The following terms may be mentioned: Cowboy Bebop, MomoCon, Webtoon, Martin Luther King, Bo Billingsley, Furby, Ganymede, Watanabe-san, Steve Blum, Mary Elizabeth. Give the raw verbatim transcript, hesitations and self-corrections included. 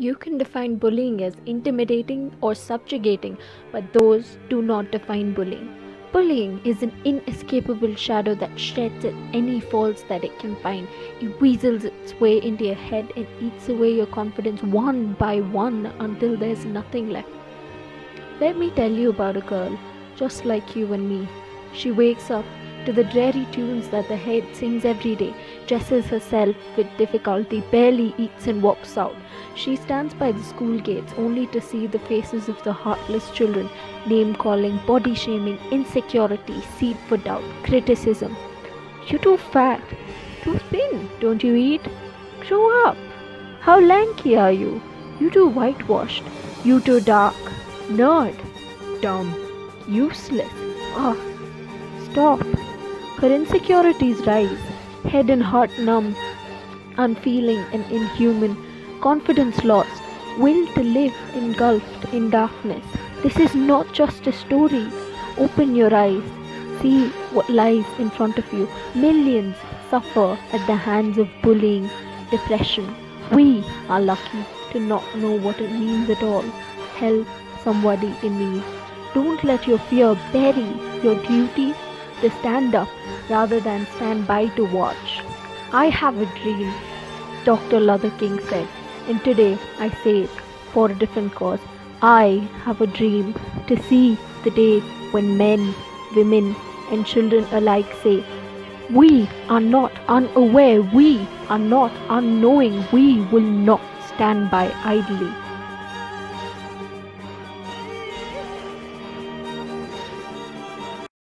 You can define bullying as intimidating or subjugating, but those do not define bullying. Bullying is an inescapable shadow that sheds at any faults that it can find. It weasels its way into your head and eats away your confidence one by one until there's nothing left. Let me tell you about a girl, just like you and me. She wakes up to the dreary tunes that the head sings every day, dresses herself with difficulty, barely eats and walks out. She stands by the school gates only to see the faces of the heartless children, name-calling, body-shaming, insecurity, seed for doubt, criticism. You're too fat, too thin, don't you eat? Grow up. How lanky are you? You too whitewashed, you too dark, nerd, dumb, useless, ugh, stop. Her insecurities rise, head and heart numb, unfeeling and inhuman, confidence lost, will to live engulfed in darkness. This is not just a story. Open your eyes, see what lies in front of you. Millions suffer at the hands of bullying, depression. We are lucky to not know what it means at all. Help somebody in need. Don't let your fear bury your duty to stand up rather than stand by to watch. I have a dream, Doctor Luther King said, and today I say it for a different cause. I have a dream to see the day when men, women and children alike say, we are not unaware, we are not unknowing, we will not stand by idly.